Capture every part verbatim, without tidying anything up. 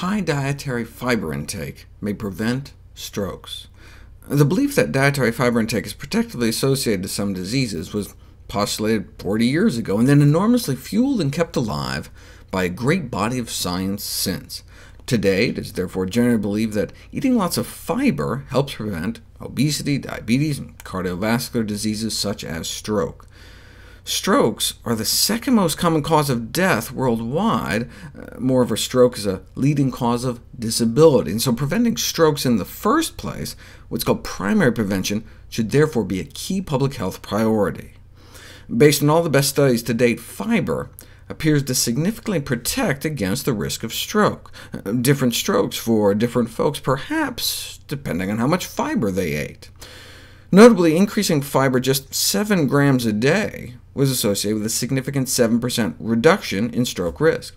high dietary fiber intake may prevent strokes. The belief that dietary fiber intake is protectively associated with some diseases was postulated forty years ago, and then enormously fueled and kept alive by a great body of science since. Today, it is therefore generally believed that eating lots of fiber helps prevent obesity, diabetes, and cardiovascular diseases such as stroke. Strokes are the second most common cause of death worldwide. Uh, moreover, stroke is a leading cause of disability, and so preventing strokes in the first place, what's called primary prevention, should therefore be a key public health priority. Based on all the best studies to date, fiber appears to significantly protect against the risk of stroke. Different strokes for different folks, perhaps depending on how much fiber they ate. Notably, increasing fiber just seven grams a day was associated with a significant seven percent reduction in stroke risk.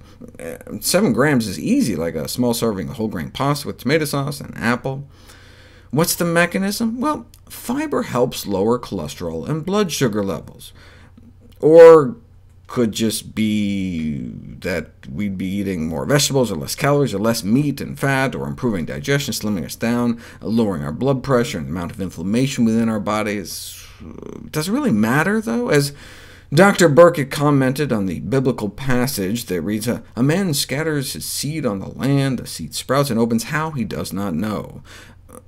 seven grams is easy, like a small serving of whole grain pasta with tomato sauce and an apple. What's the mechanism? Well, fiber helps lower cholesterol and blood sugar levels. Or could just be that we'd be eating more vegetables, or less calories, or less meat and fat, or improving digestion, slimming us down, lowering our blood pressure, and the amount of inflammation within our bodies. Does it really matter, though? As Doctor Burkitt commented on the biblical passage that reads, "A man scatters his seed on the land, the seed sprouts and opens, how he does not know."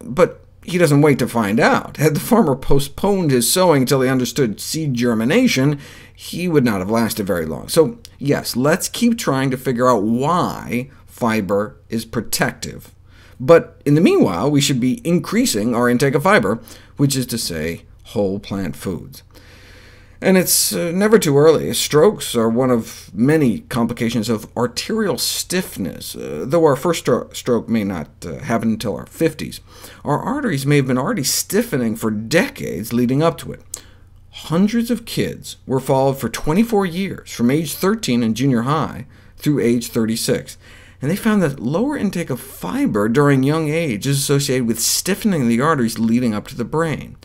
But he doesn't wait to find out. Had the farmer postponed his sowing until he understood seed germination, he would not have lasted very long. So yes, let's keep trying to figure out why fiber is protective. But in the meanwhile, we should be increasing our intake of fiber, which is to say, whole plant foods. And it's uh, never too early. Strokes are one of many complications of arterial stiffness. Uh, though our first stro stroke may not uh, happen until our fifties, our arteries may have been already stiffening for decades leading up to it. Hundreds of kids were followed for twenty-four years, from age thirteen in junior high through age thirty-six, and they found that lower intake of fiber during young age is associated with stiffening the arteries leading up to the brain.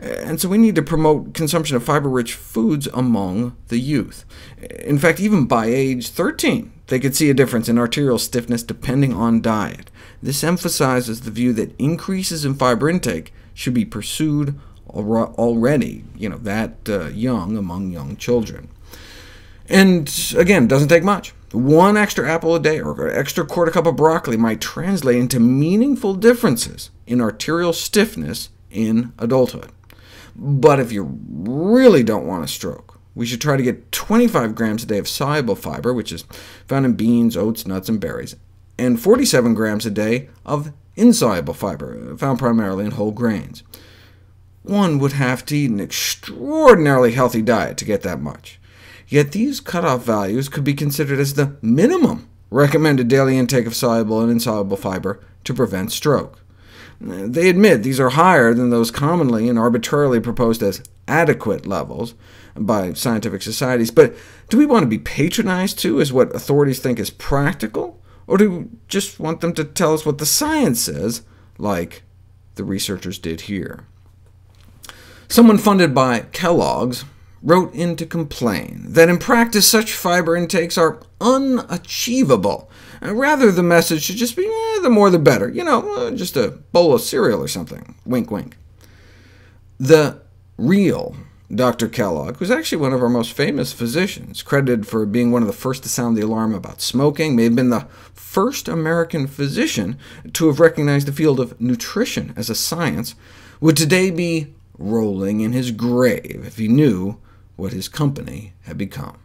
And so we need to promote consumption of fiber-rich foods among the youth. In fact, even by age thirteen, they could see a difference in arterial stiffness depending on diet. This emphasizes the view that increases in fiber intake should be pursued already, you know, that uh, young among young children. And again, it doesn't take much. One extra apple a day or an extra quarter cup of broccoli might translate into meaningful differences in arterial stiffness in adulthood. But if you really don't want a stroke, we should try to get twenty-five grams a day of soluble fiber, which is found in beans, oats, nuts, and berries, and forty-seven grams a day of insoluble fiber, found primarily in whole grains. One would have to eat an extraordinarily healthy diet to get that much. Yet these cutoff values could be considered as the minimum recommended daily intake of soluble and insoluble fiber to prevent stroke. They admit these are higher than those commonly and arbitrarily proposed as adequate levels by scientific societies, but do we want to be patronized too as what authorities think is practical, or do we just want them to tell us what the science says, like the researchers did here? Someone funded by Kellogg's wrote in to complain that in practice such fiber intakes are unachievable. Rather, the message should just be, eh, the more the better, you know, just a bowl of cereal or something, wink wink. The real Doctor Kellogg was actually one of our most famous physicians, credited for being one of the first to sound the alarm about smoking, may have been the first American physician to have recognized the field of nutrition as a science, would today be rolling in his grave if he knew what his company had become.